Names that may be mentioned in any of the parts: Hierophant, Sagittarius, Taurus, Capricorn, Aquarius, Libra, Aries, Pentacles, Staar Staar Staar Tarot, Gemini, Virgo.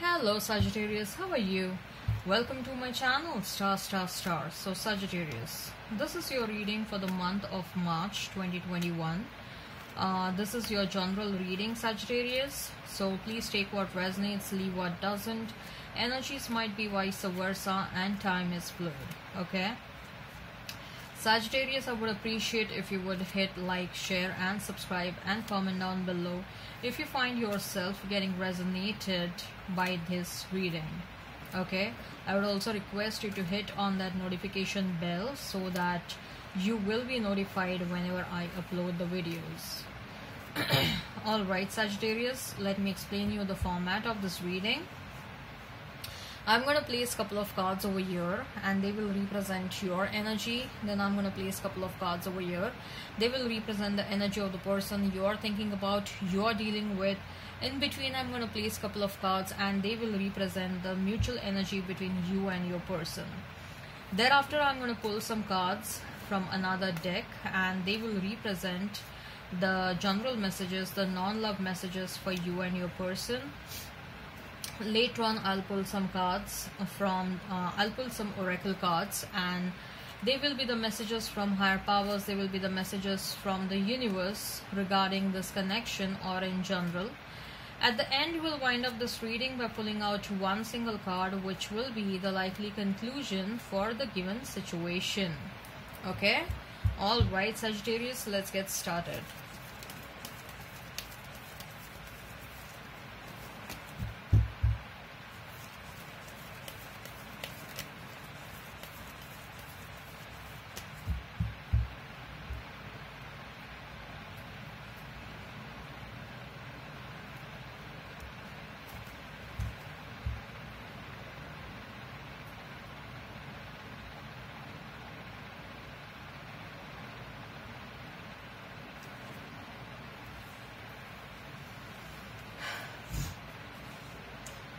Hello Sagittarius, how are you? Welcome to my channel Star Star Star. So Sagittarius, this is your reading for the month of March 2021. This is your general reading, Sagittarius, so please take what resonates, leave what doesn't. Energies might be vice versa and time is fluid. Okay Sagittarius, I would appreciate if you would hit like, share and subscribe and comment down below if you find yourself getting resonated by this reading. Okay, I would also request you to hit on that notification bell so that you will be notified whenever I upload the videos. Alright Sagittarius, let me explain you the format of this reading. I'm going to place a couple of cards over here and they will represent your energy. Then I'm going to place a couple of cards over here. They will represent the energy of the person you are thinking about, you are dealing with. In between, I'm going to place a couple of cards and they will represent the mutual energy between you and your person. Thereafter, I'm going to pull some cards from another deck and they will represent the general messages, the non-love messages for you and your person. Later on, I'll pull some cards from I'll pull some oracle cards and they will be the messages from higher powers. They will be the messages from the universe regarding this connection or in general. At the end, we'll wind up this reading by pulling out one single card, which will be the likely conclusion for the given situation. Okay, all right Sagittarius, let's get started.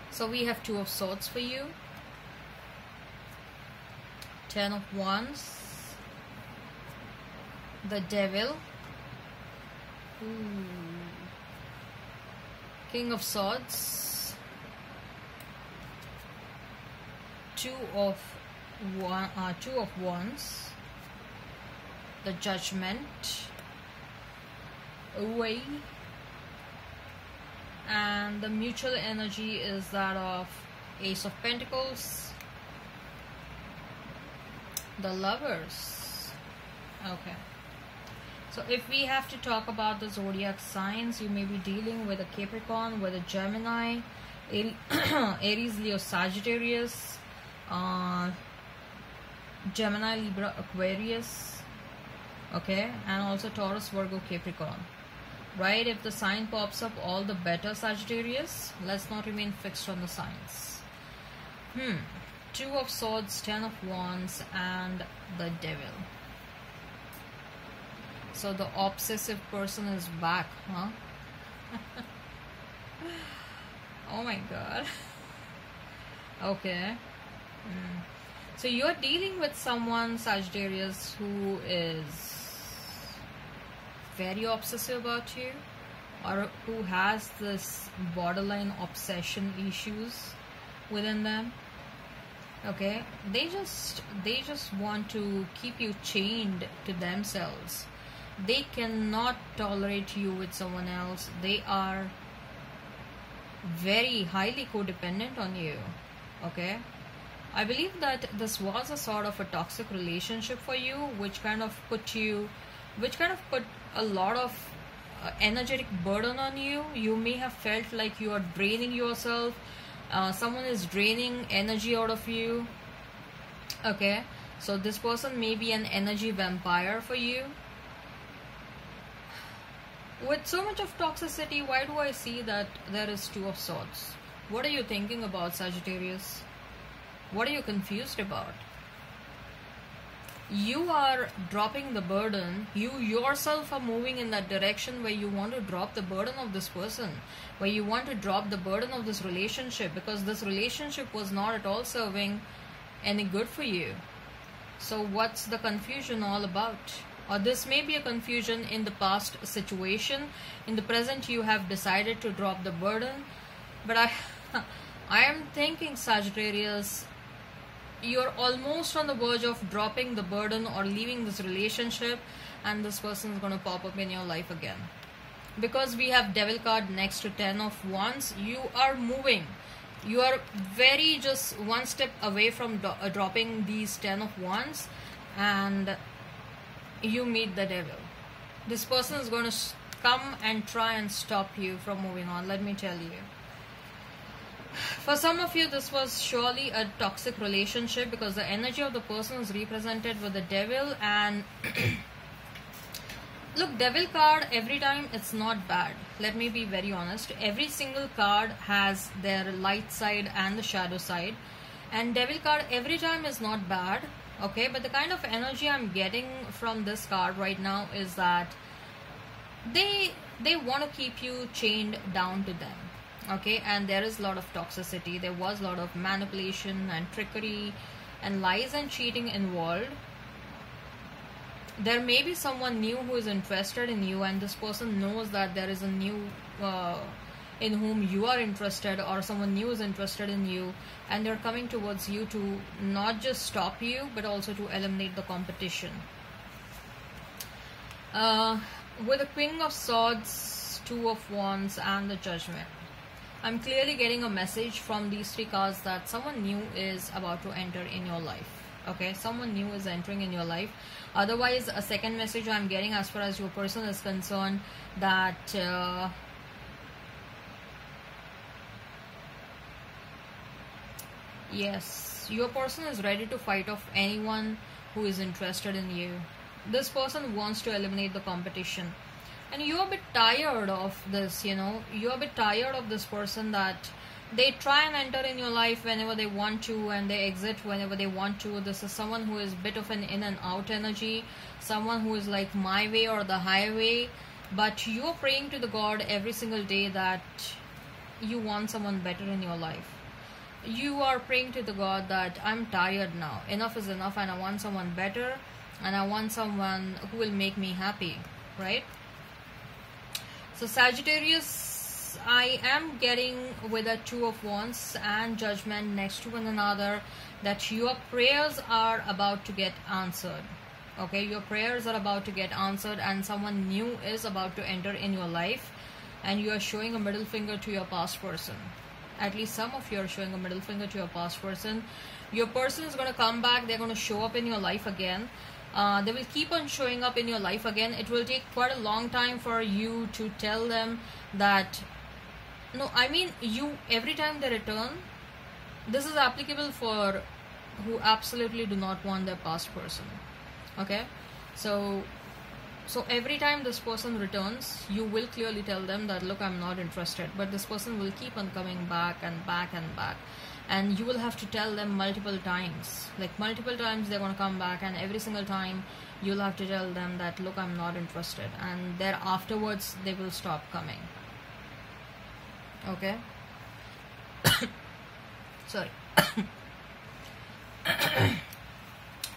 So we have Two of Swords for you, Ten of Wands, the Devil, King of Swords, Two of Wands, the Judgment, Away. And the mutual energy is that of Ace of Pentacles, the Lovers. Okay, so if we have to talk about the zodiac signs, you may be dealing with a Capricorn, with a Gemini, Aries, Leo, Sagittarius, Gemini, Libra, Aquarius, okay, and also Taurus, Virgo, Capricorn. Right, if the sign pops up, all the better Sagittarius. Let's not remain fixed on the signs. Two of Swords, Ten of Wands and the Devil. So the obsessive person is back, huh? Oh my god. Okay. So you're dealing with someone, Sagittarius, who is very obsessive about you, or who has this borderline obsession issues within them. Okay, they just want to keep you chained to themselves. They cannot tolerate you with someone else. They are very highly codependent on you. Okay, I believe that this was a sort of a toxic relationship for you, which kind of put you, which kind of put a lot of energetic burden on you. You may have felt like you are draining yourself. Someone is draining energy out of you. Okay, so this person may be an energy vampire for you. With so much of toxicity, why do I see that there is Two of Swords? What are you thinking about, Sagittarius? What are you confused about? You are dropping the burden. You yourself are moving in that direction where you want to drop the burden of this person, where you want to drop the burden of this relationship, because this relationship was not at all serving any good for you. So what's the confusion all about? Or this may be a confusion in the past situation. In the present, you have decided to drop the burden, but I am thinking, Sagittarius, you're almost on the verge of dropping the burden or leaving this relationship, and this person is going to pop up in your life again. Because we have Devil card next to 10 of Wands, you are moving. You are very just one step away from dropping these 10 of Wands, and you meet the devil. This person is going to come and try and stop you from moving on, let me tell you. For some of you, this was surely a toxic relationship, because the energy of the person is represented with the devil. And look, devil card, every time it's not bad. Let me be very honest. Every single card has their light side and the shadow side. And devil card every time is not bad. Okay, but the kind of energy I'm getting from this card right now is that they want to keep you chained down to them. Okay, and there is a lot of toxicity. There was a lot of manipulation and trickery and lies and cheating involved. There may be someone new who is interested in you, and this person knows that there is a new in whom you are interested, or someone new is interested in you, and they're coming towards you to not just stop you but also to eliminate the competition. With the Queen of Swords, Two of Wands and the Judgment, I'm clearly getting a message from these three cards that someone new is about to enter in your life. Okay, someone new is entering in your life. Otherwise, a second message I'm getting as far as your person is concerned, that yes, your person is ready to fight off anyone who is interested in you. This person wants to eliminate the competition, and you're a bit tired of this, you know. You're a bit tired of this person, that they try and enter in your life whenever they want to, and they exit whenever they want to. This is someone who is a bit of an in and out energy, someone who is like my way or the highway. But you're praying to the God every single day that you want someone better in your life. You are praying to the God that I'm tired now, enough is enough, and I want someone better, and I want someone who will make me happy, right? So Sagittarius, I am getting with a Two of Wands and Judgment next to one another that your prayers are about to get answered. Okay, your prayers are about to get answered, and someone new is about to enter in your life, and you are showing a middle finger to your past person. At least some of you are showing a middle finger to your past person. Your person is going to come back, they're going to show up in your life again. They will keep on showing up in your life again. It will take quite a long time for you to tell them that, no, I mean, you, every time they return, this is applicable for who absolutely do not want their past person. Okay, so every time this person returns, you will clearly tell them that, look, I'm not interested. But this person will keep on coming back and back and back, and you will have to tell them multiple times. Like multiple times they're going to come back, and every single time you'll have to tell them that, look, I'm not interested. And there afterwards they will stop coming. Okay. Sorry.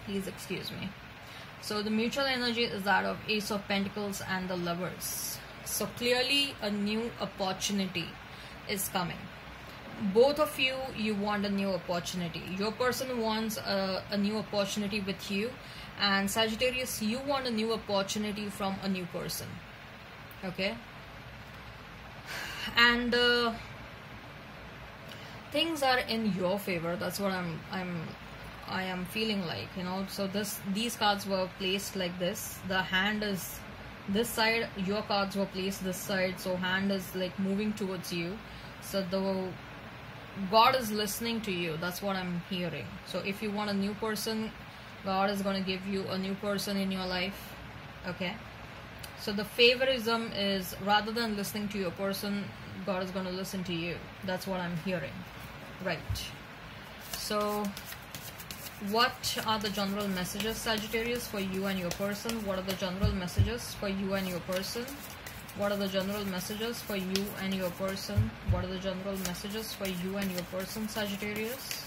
Please excuse me. So the mutual energy is that of Ace of Pentacles and the Lovers. So clearly a new opportunity is coming. Both of you, you want a new opportunity. Your person wants a new opportunity with you, and Sagittarius, you want a new opportunity from a new person. Okay. And things are in your favor. That's what I am feeling like, you know. So these cards were placed like this. The hand is this side, your cards were placed this side, so hand is like moving towards you. So the God is listening to you. That's what I'm hearing. So if you want a new person, God is going to give you a new person in your life. Okay. So the favoritism is, rather than listening to your person, God is going to listen to you. That's what I'm hearing. Right. So what are the general messages, Sagittarius, for you and your person? What are the general messages for you and your person? What are the general messages for you and your person? What are the general messages for you and your person, Sagittarius?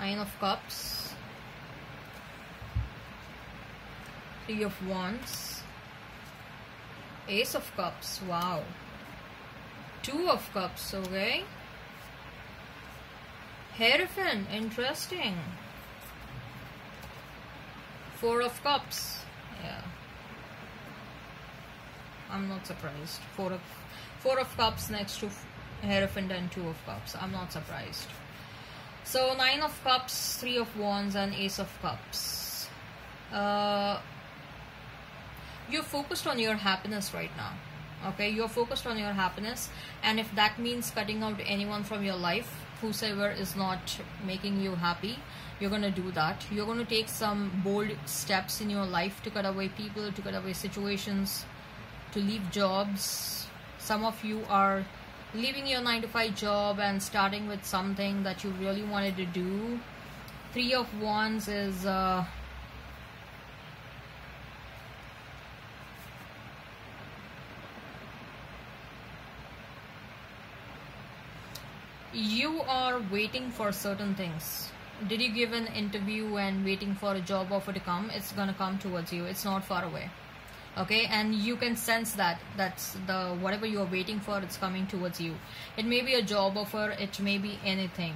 Nine of Cups, Three of Wands, Ace of Cups, wow, Two of Cups, okay, Hierophant, interesting, Four of Cups, yeah, I'm not surprised, Four of Cups next to Hierophant and Two of Cups, I'm not surprised. So Nine of Cups, Three of Wands and Ace of Cups. You're focused on your happiness right now, okay? You're focused on your happiness, and if that means cutting out anyone from your life, whosoever is not making you happy, you're going to do that. You're going to take some bold steps in your life to cut away people, to cut away situations, to leave jobs. Some of you are leaving your 9-to-5 job and starting with something that you really wanted to do. Three of Wands is you are waiting for certain things. Did you give an interview and waiting for a job offer to come? It's gonna come towards you. It's not far away, okay? And you can sense that whatever you are waiting for, it's coming towards you. It may be a job offer, it may be anything,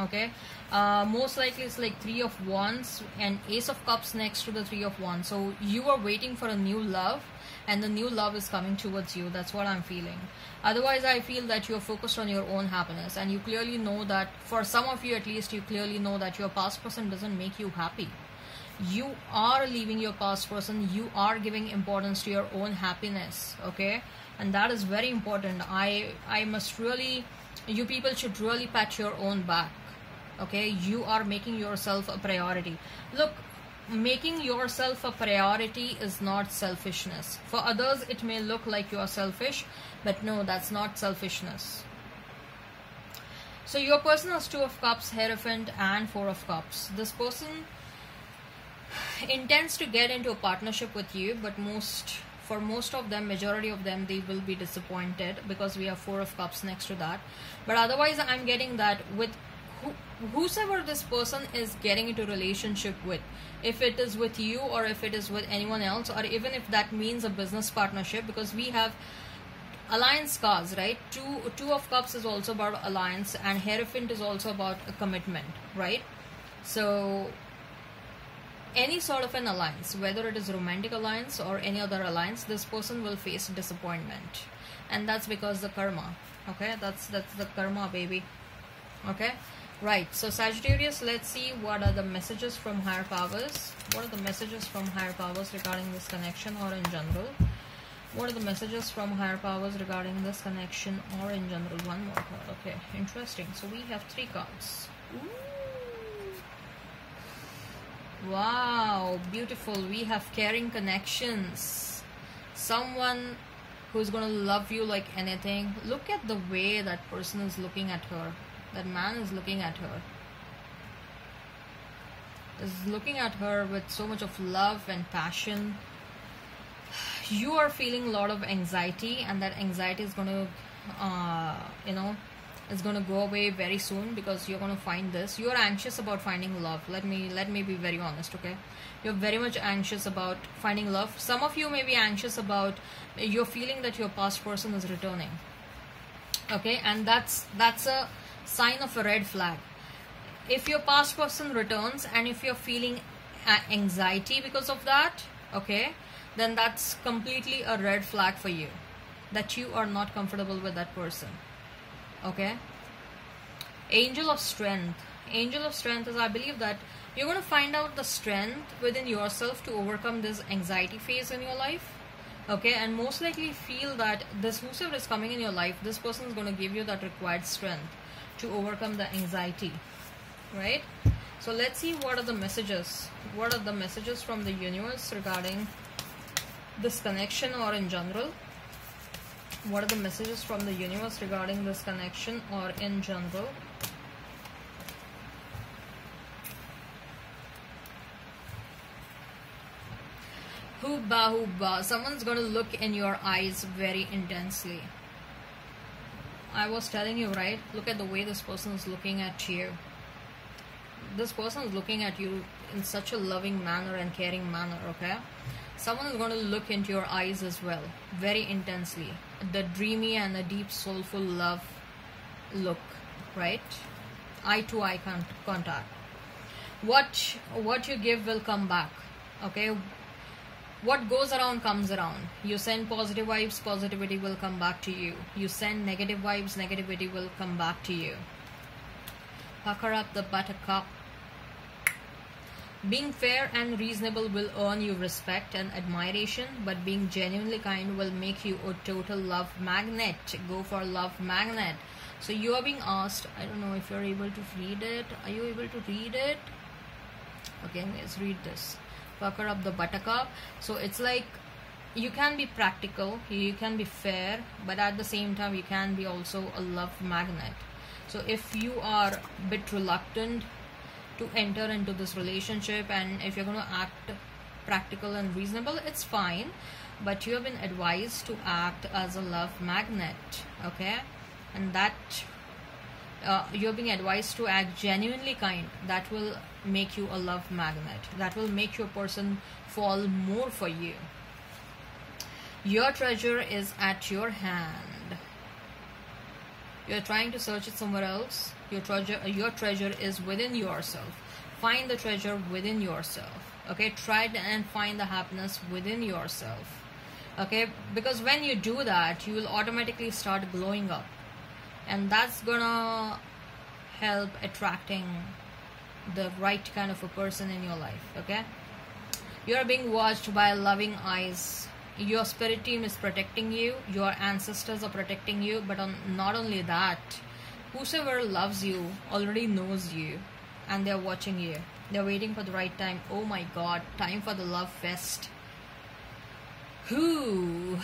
okay? Most likely it's like Three of Wands and Ace of Cups next to the Three of Wands. So you are waiting for a new love, and the new love is coming towards you. That's what I'm feeling. Otherwise, I feel that you're focused on your own happiness, and you clearly know that, for some of you at least, you clearly know that your past person doesn't make you happy. You are leaving your past person. You are giving importance to your own happiness, okay? And that is very important. I must really, you people should really pat your own back, okay? You are making yourself a priority. Look, making yourself a priority is not selfishness. For others, it may look like you are selfish, but no, that's not selfishness. So your person has Two of Cups, Hierophant and Four of Cups. This person intends to get into a partnership with you, but for most of them, majority of them, they will be disappointed, because we have Four of Cups next to that. But otherwise, I'm getting that with whosoever this person is getting into relationship with, if it is with you or if it is with anyone else, or even if that means a business partnership, because we have alliance cards, right? Two of Cups is also about alliance, and Hierophant is also about a commitment, right? So any sort of an alliance, whether it is romantic alliance or any other alliance, this person will face disappointment, and that's because the karma, okay? That's the karma, baby, okay? Right, so Sagittarius, let's see what are the messages from higher powers. What are the messages from higher powers regarding this connection or in general? What are the messages from higher powers regarding this connection or in general? One more card. Okay, interesting. So we have three cards. Ooh. Wow, beautiful. We have caring connections. Someone who's going to love you like anything. Look at the way that person is looking at her. That man is looking at her. Is looking at her with so much of love and passion. You are feeling a lot of anxiety, and that anxiety is going to, is going to go away very soon, because you're going to find this. You are anxious about finding love. Let me be very honest, okay? You're very much anxious about finding love. Some of you may be anxious about, you're feeling that your past person is returning, okay? And that's a sign of a red flag. If your past person returns and if you're feeling anxiety because of that, okay, then that's completely a red flag for you, that you are not comfortable with that person, okay? Angel of Strength. Angel of Strength is, I believe that you're going to find out the strength within yourself to overcome this anxiety phase in your life, okay? And most likely feel that this whosoever is coming in your life, this person is going to give you that required strength to overcome the anxiety, right? So let's see what are the messages. What are the messages from the universe regarding this connection or in general? What are the messages from the universe regarding this connection or in general? Hubba hubba. Someone's going to look in your eyes very intensely. I was telling you, right? Look at the way this person is looking at you. This person is looking at you in such a loving manner and caring manner, okay? Someone is going to look into your eyes as well, very intensely. The dreamy and the deep soulful love look, right? Eye to eye contact. What you give will come back, okay? What goes around comes around. You send positive vibes, positivity will come back to you. You send negative vibes, negativity will come back to you. Pucker up the buttercup. Being fair and reasonable will earn you respect and admiration, but being genuinely kind will make you a total love magnet. Go for love magnet. So you are being asked, I don't know if you're able to read it. Are you able to read it? Okay, let's read this. Pucker up the buttercup. So it's like you can be practical, you can be fair, but at the same time you can be also a love magnet. So if you are a bit reluctant to enter into this relationship, and if you're going to act practical and reasonable, it's fine, but you have been advised to act as a love magnet, okay? And that you're being advised to act genuinely kind. That will make you a love magnet. That will make your person fall more for you. Your treasure is at your hand. You're trying to search it somewhere else. Your treasure is within yourself. Find the treasure within yourself, okay? Try and find the happiness within yourself, okay? Because when you do that, you will automatically start glowing up, and that's gonna help attracting the right kind of a person in your life, okay? You're being watched by loving eyes. Your spirit team is protecting you. Your ancestors are protecting you. But not only that, whosoever loves you already knows you, and they're watching you. They're waiting for the right time. Oh my God, time for the love fest. Who?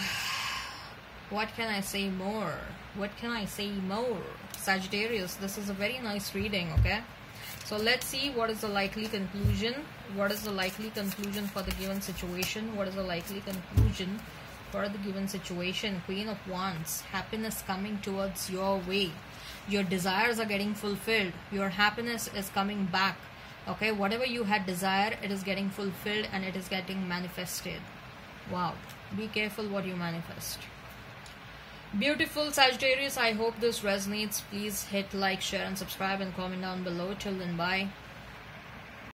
What can I say more? What can I say more? Sagittarius, this is a very nice reading, okay? So let's see what is the likely conclusion. What is the likely conclusion for the given situation? What is the likely conclusion for the given situation? Queen of Wands, happiness coming towards your way. Your desires are getting fulfilled. Your happiness is coming back, okay? Whatever you had desired, it is getting fulfilled and it is getting manifested. Wow, be careful what you manifest. Beautiful Sagittarius, I hope this resonates. Please hit like, share and subscribe, and comment down below. Till then, bye.